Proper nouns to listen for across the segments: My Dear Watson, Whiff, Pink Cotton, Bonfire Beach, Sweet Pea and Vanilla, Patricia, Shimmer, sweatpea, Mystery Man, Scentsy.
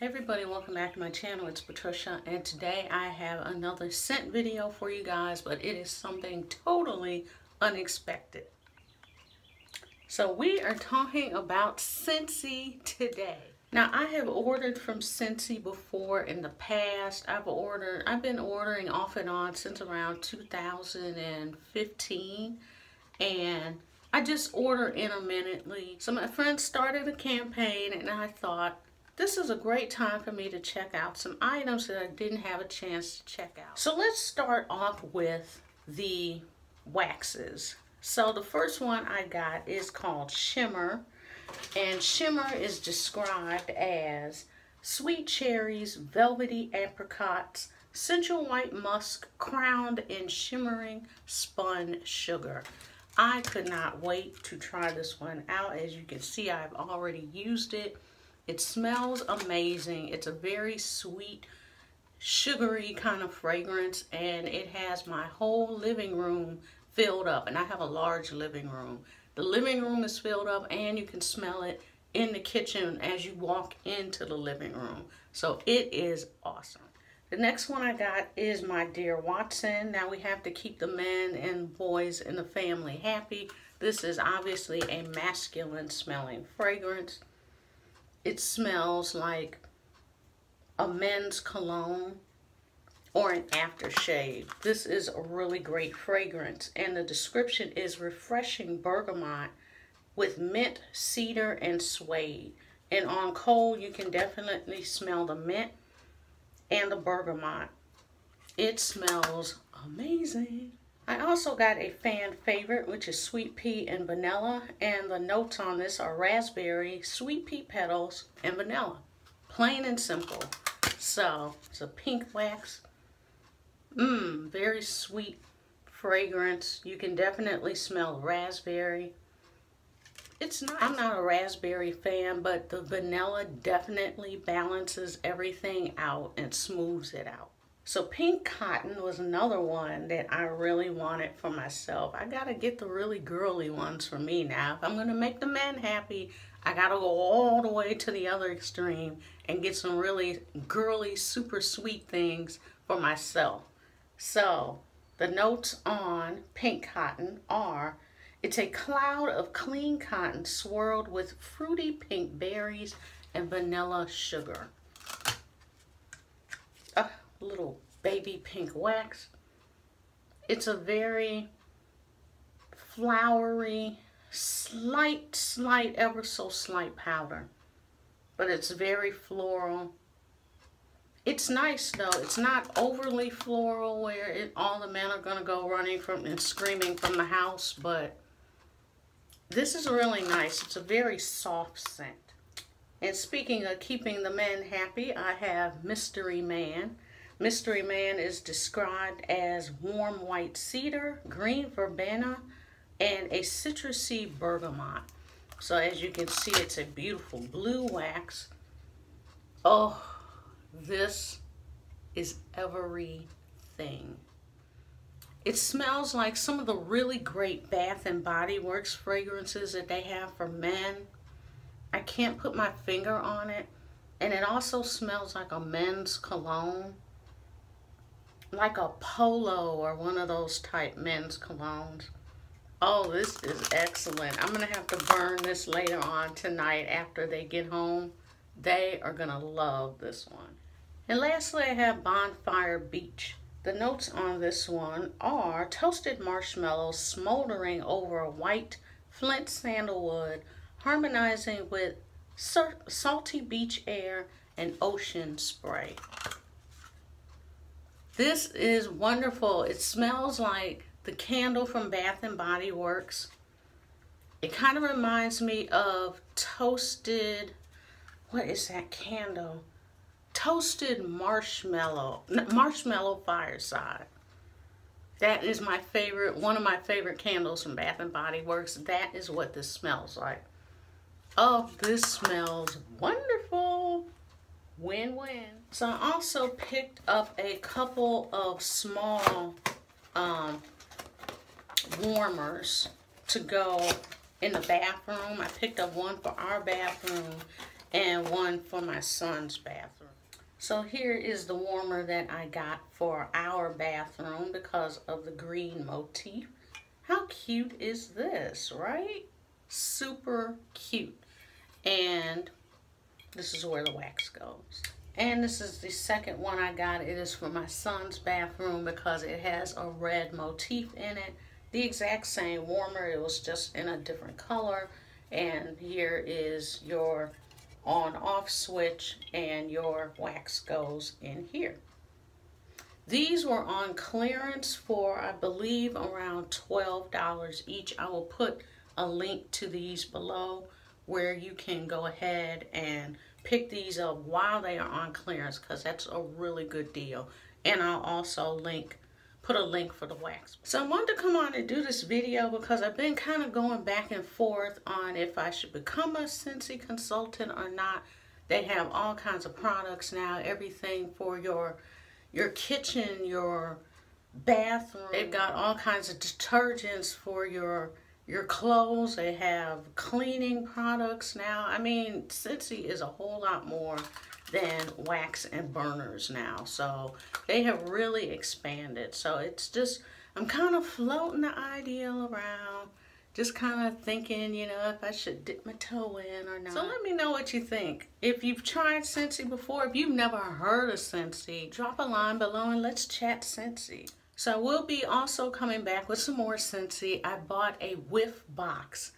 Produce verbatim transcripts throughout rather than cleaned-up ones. Hey everybody, welcome back to my channel. It's Patricia, and today I have another scent video for you guys, but it is something totally unexpected. So we are talking about Scentsy today. Now I have ordered from Scentsy before in the past. I've ordered, I've been ordering off and on since around two thousand fifteen, and I just order intermittently. So my friend started a campaign and I thought, this is a great time for me to check out some items that I didn't have a chance to check out. So let's start off with the waxes. So the first one I got is called Shimmer, and Shimmer is described as sweet cherries, velvety apricots, sensual white musk crowned in shimmering spun sugar. I could not wait to try this one out. As you can see, I've already used it. It smells amazing. It's a very sweet, sugary kind of fragrance, and it has my whole living room filled up, and I have a large living room. The living room is filled up, and you can smell it in the kitchen as you walk into the living room. So it is awesome. The next one I got is My Dear Watson. Now we have to keep the men and boys in the family happy. This is obviously a masculine smelling fragrance. It smells like a men's cologne or an aftershave. This is a really great fragrance, and the description is refreshing bergamot with mint, cedar, and suede. And on cold, you can definitely smell the mint and the bergamot. It smells amazing. I also got a fan favorite, which is Sweet Pea and Vanilla, and the notes on this are raspberry, sweet pea petals, and vanilla. Plain and simple. So, it's a pink wax. Mmm, very sweet fragrance. You can definitely smell raspberry. It's nice. I'm not a raspberry fan, but the vanilla definitely balances everything out and smooths it out. So Pink Cotton was another one that I really wanted for myself. I gotta get the really girly ones for me now. If I'm gonna make the men happy, I gotta go all the way to the other extreme and get some really girly, super sweet things for myself. So the notes on Pink Cotton are, it's a cloud of clean cotton swirled with fruity pink berries and vanilla sugar. Uh, little baby pink wax. It's a very flowery, slight, slight, ever so slight powder, but it's very floral. It's nice though. It's not overly floral where it, all the men are gonna go running from and screaming from the house, but this is really nice. It's a very soft scent. And speaking of keeping the men happy, I have Mystery Man. Mystery Man is described as warm white cedar, green verbena, and a citrusy bergamot. So as you can see, it's a beautiful blue wax. Oh, this is everything. It smells like some of the really great Bath and Body Works fragrances that they have for men. I can't put my finger on it. And it also smells like a men's cologne, like a Polo or one of those type men's colognes. Oh, this is excellent. I'm gonna have to burn this later on tonight after they get home. They are gonna love this one. And lastly, I have Bonfire Beach. The notes on this one are toasted marshmallows smoldering over white flint sandalwood, harmonizing with salty beach air and ocean spray. This is wonderful. It smells like the candle from Bath and Body Works. It kind of reminds me of toasted, what is that candle? Toasted marshmallow, marshmallow fireside. That is my favorite, one of my favorite candles from Bath and Body Works. That is what this smells like. Oh, this smells wonderful. Win-win. So I also picked up a couple of small um, warmers to go in the bathroom. I picked up one for our bathroom and one for my son's bathroom. So here is the warmer that I got for our bathroom because of the green motif. How cute is this, right? Super cute. And this is where the wax goes. And this is the second one I got. It is for my son's bathroom because it has a red motif in it. The exact same warmer, it was just in a different color. And here is your on-off switch, and your wax goes in here. These were on clearance for, I believe, around twelve dollars each. I will put a link to these below where you can go ahead and pick these up while they are on clearance, because that's a really good deal. And I'll also link, put a link for the wax. So I wanted to come on and do this video because I've been kind of going back and forth on if I should become a Scentsy consultant or not. They have all kinds of products now, everything for your, your kitchen, your bathroom. They've got all kinds of detergents for your your clothes. They have cleaning products now. I mean, Scentsy is a whole lot more than wax and burners now. So they have really expanded. So it's just, I'm kind of floating the idea around, just kind of thinking, you know, if I should dip my toe in or not. So let me know what you think. If you've tried Scentsy before, if you've never heard of Scentsy, drop a line below and let's chat Scentsy. So we'll be also coming back with some more Scentsy. I bought a Whiff box,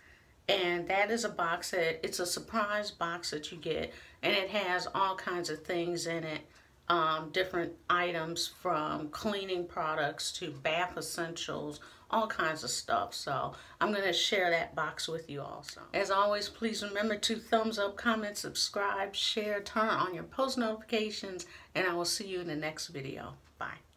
and that is a box that, it's a surprise box that you get, and it has all kinds of things in it, um, different items from cleaning products to bath essentials, all kinds of stuff. So I'm gonna share that box with you also. As always, please remember to thumbs up, comment, subscribe, share, turn on your post notifications, and I will see you in the next video. Bye.